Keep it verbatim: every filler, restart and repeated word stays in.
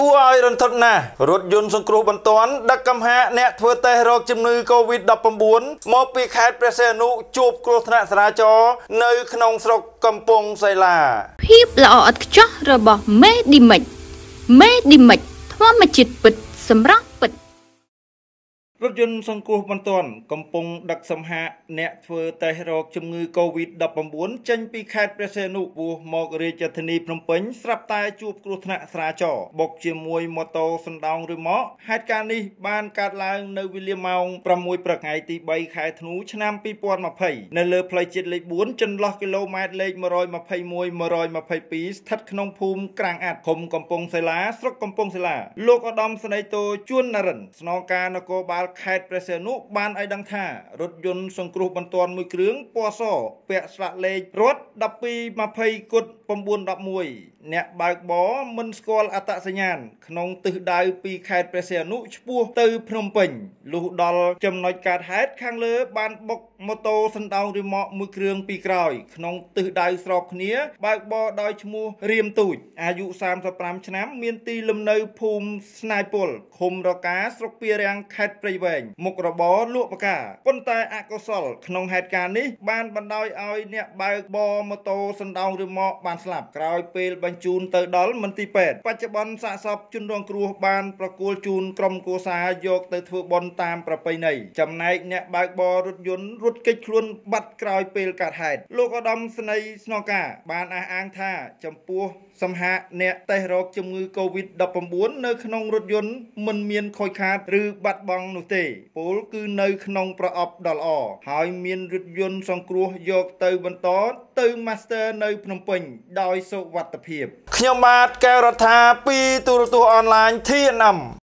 กู้ไอรันทดนะรถยนต์สงครูบันตอนดักกำแหนเนทเวอร์เตโรคจำนวนโควิดดับปมบุญมอปีแคดเปรเซนุจูบกรธนาสราจอในขนมสกกำปงไซลาพีบละออดจ้าระบอบเมดิมิดเมดิมิดทว่ามาจิตปิดสำรักปิดรถยนต์สังกูบันตอนกำปงดักสำหะเนทเวอร์เตโรคจำนวนโควิดดับปมบุญจันปีแคดเปรเซนุปูมอเรจธนีพนมเปิญสลับตายจูบกรธนาสราจอบอกเชียมวยมอโตสันดาวหรือหมอเหตุการณ์นี้บ้านการลางในวิลเลียมองประมวยประไงตีใบขายธนูชนะปีปอนมาไพในเลือพลายจิตเลยบุญจนล็อกกิโลเมตรเลยมารอยมาไพมวยมารอยมาไพปีสทัดขนมภูมิกลางอัดคมกำปงไซลาสกกำปงไซลาโลกอดอมสไนโตจวนนรันสนองการนโกบาลแคดเปรเซนุบานไอดังท่ารถยนต์สงครูบันตอนมือเครื่องปอซอเปะสระเลจรถดับปีมาไพกดปมบุญดับมวยเนบาบอมันสกอลอัตสัญญาณขนมตือดาวปีแคดเปรเซนุชปูตือพนมเปิญลูดอลจำนวนการแฮดข้างเลือบานบกมอโตสันดาวริมอมือเครื่องปีกรอยขนมตือดาวสลอกเนี้ยบาบอดอยชมูเรียมตูดอายุสามสิบสามชนะเมียนตีลำเนยภูมิสไนปอลคมรกาสกเปียรังแคดเปรเวงมกระบอลวกปากาปนตายอักษรขนมเหตุการณ์นี้บานบันดอยเอาเนบาบอมอโตสันดาวริมอบานสลับกรอยเปลบรรจุนเตอร์ดอลมันตีเป็ดปัจจุบันสะสมจุนรองครูบานประกูลจูนกรมโกษาโยกเตอร์ทัวบอลตามประไปในจำนายเนี่ยบายบอรถยนต์รถเกยคลุนบัดกรอยเปลกาดหายโลกอดอมสไนสโนกาบานอาอังท่าจำปัวสมหะเนี่ยไตรอกจมือโควิดดับปมบุญในขนมรถยนต์มันเมียนคอยขาดหรือบัดบองนุเตปูคือในขนมประอบดอลอหายเมียนรถยนต์สองครูโยกเตอร์บรรทอนเตอร์มาสเตอร์ในพนมเปิญดอยสวัสดิเพียบขยมาดแกรธาปีตุรตัวออนไลน์ที่นำ